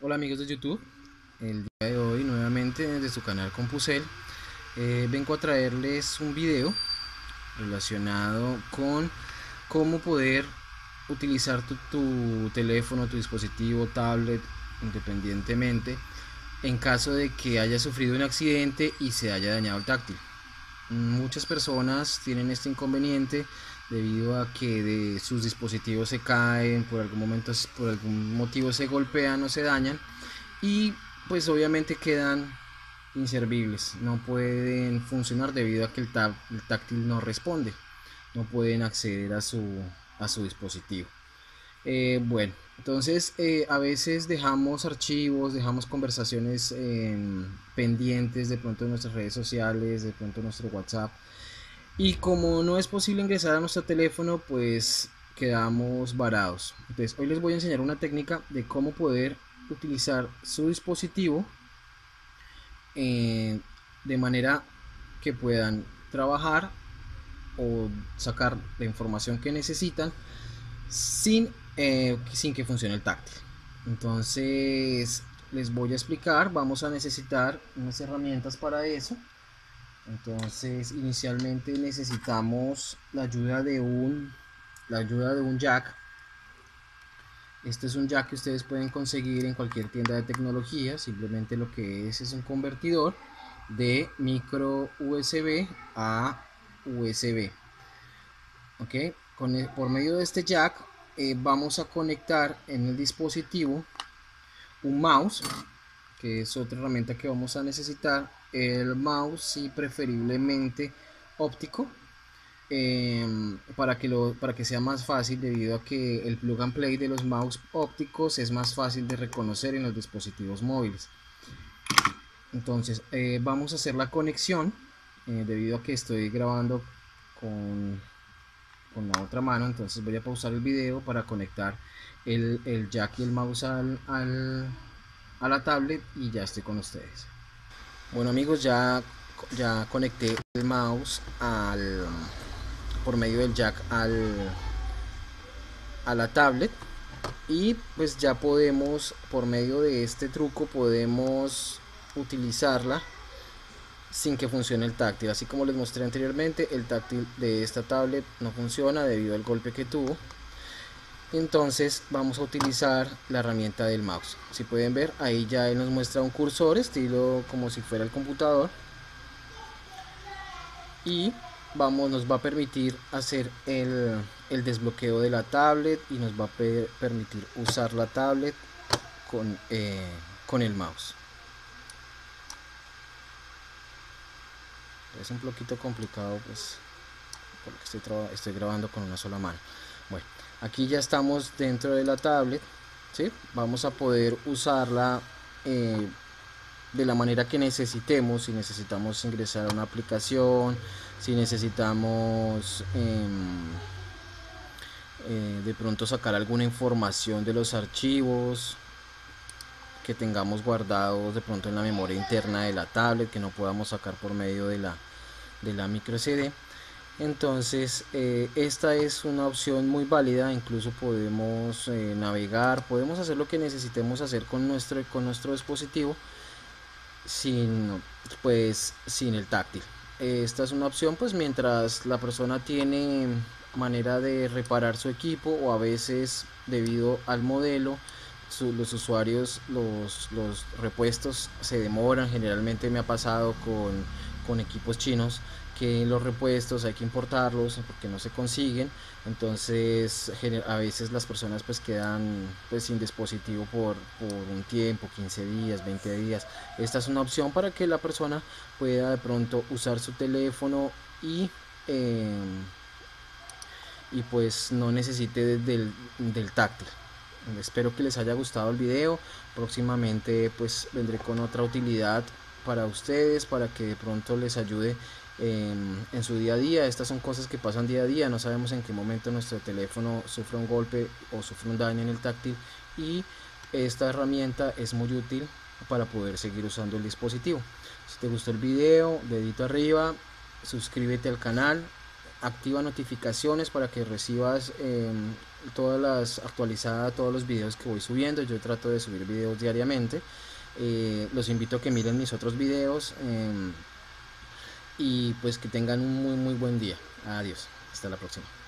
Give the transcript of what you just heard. Hola amigos de YouTube, el día de hoy nuevamente desde su canal CompuCel vengo a traerles un video relacionado con cómo poder utilizar tu teléfono, tu dispositivo, tablet, independientemente, en caso de que haya sufrido un accidente y se haya dañado el táctil. Muchas personas tienen este inconveniente debido a que sus dispositivos se caen, por algún motivo se golpean o se dañan y pues obviamente quedan inservibles, no pueden funcionar debido a que el táctil no responde, no pueden acceder a su dispositivo. Bueno, entonces a veces dejamos archivos, dejamos conversaciones pendientes de pronto en nuestras redes sociales, de pronto en nuestro WhatsApp. Y como no es posible ingresar a nuestro teléfono, pues quedamos varados. Entonces hoy les voy a enseñar una técnica de cómo poder utilizar su dispositivo de manera que puedan trabajar o sacar la información que necesitan sin que funcione el táctil. Entonces les voy a explicar, vamos a necesitar unas herramientas para eso. Entonces inicialmente necesitamos la ayuda de un jack. Este es un jack que ustedes pueden conseguir en cualquier tienda de tecnología. Simplemente lo que es un convertidor de micro USB a USB. ¿Okay? Por medio de este jack vamos a conectar en el dispositivo un mouse, que es otra herramienta que vamos a necesitar. El mouse, y preferiblemente óptico, para que sea más fácil, debido a que el plug and play de los mouse ópticos es más fácil de reconocer en los dispositivos móviles. Entonces vamos a hacer la conexión, debido a que estoy grabando con la otra mano, entonces voy a pausar el video para conectar el jack y el mouse a la tablet, y ya estoy con ustedes. Bueno amigos, ya conecté el mouse por medio del jack a la tablet, y pues ya podemos, por medio de este truco, podemos utilizarla sin que funcione el táctil. Así como les mostré anteriormente, el táctil de esta tablet no funciona debido al golpe que tuvo. Entonces vamos a utilizar la herramienta del mouse. Si pueden ver, ahí ya él nos muestra un cursor estilo como si fuera el computador, y nos va a permitir hacer el desbloqueo de la tablet, y nos va a permitir usar la tablet con el mouse. Es un poquito complicado, pues, porque estoy grabando con una sola mano. Bueno, aquí ya estamos dentro de la tablet, ¿sí? Vamos a poder usarla de la manera que necesitemos. Si necesitamos ingresar a una aplicación, si necesitamos de pronto sacar alguna información de los archivos que tengamos guardados de pronto en la memoria interna de la tablet, que no podamos sacar por medio de la micro CD. Entonces esta es una opción muy válida. Incluso podemos navegar, podemos hacer lo que necesitemos hacer con nuestro dispositivo sin el táctil. Esta es una opción, pues, mientras la persona tiene manera de reparar su equipo, o a veces debido al modelo los usuarios, los repuestos se demoran. Generalmente me ha pasado con equipos chinos, que los repuestos hay que importarlos porque no se consiguen. Entonces a veces las personas pues quedan sin dispositivo por un tiempo, 15 días, 20 días. Esta es una opción para que la persona pueda de pronto usar su teléfono y pues no necesite del táctil. Espero que les haya gustado el video. Próximamente pues vendré con otra utilidad para ustedes, para que de pronto les ayude en su día a día. Estas son cosas que pasan día a día. No sabemos en qué momento nuestro teléfono sufre un golpe o sufre un daño en el táctil, y esta herramienta es muy útil para poder seguir usando el dispositivo. Si te gustó el video, dedito arriba, suscríbete al canal, activa notificaciones para que recibas todos los videos que voy subiendo. Yo trato de subir videos diariamente. Los invito a que miren mis otros videos y pues que tengan un muy buen día. Adiós, hasta la próxima.